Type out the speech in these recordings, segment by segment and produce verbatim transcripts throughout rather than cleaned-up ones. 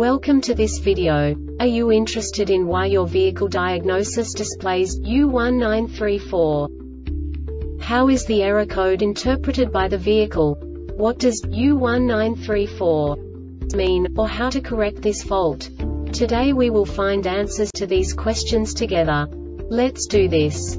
Welcome to this video. Are you interested in why your vehicle diagnosis displays U one nine three four? How is the error code interpreted by the vehicle? What does U one nine three four mean, or how to correct this fault? Today we will find answers to these questions together. Let's do this.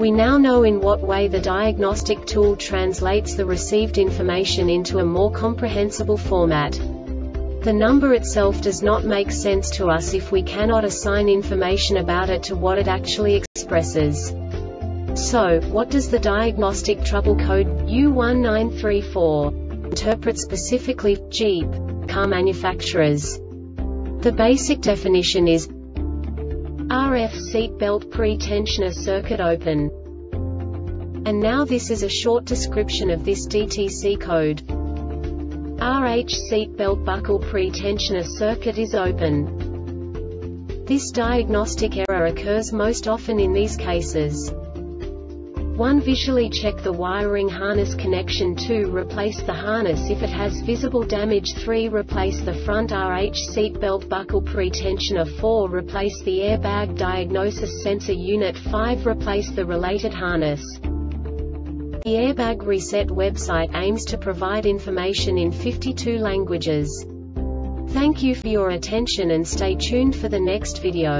We now know in what way the diagnostic tool translates the received information into a more comprehensible format. The number itself does not make sense to us if we cannot assign information about it to what it actually expresses. So, what does the diagnostic trouble code U one nine three four interpret specifically Jeep car manufacturers? The basic definition is R F Seat Belt Pre-Tensioner Circuit Open. And now this is a short description of this D T C code. R H Seat Belt Buckle Pre-Tensioner Circuit is open. This diagnostic error occurs most often in these cases. one Visually check the wiring harness connection. two Replace the harness if it has visible damage. three Replace the front R H Seat Belt Buckle Pre-Tensioner. four Replace the Airbag Diagnosis Sensor Unit. five Replace the related harness. The Airbag Reset website aims to provide information in fifty-two languages. Thank you for your attention and stay tuned for the next video.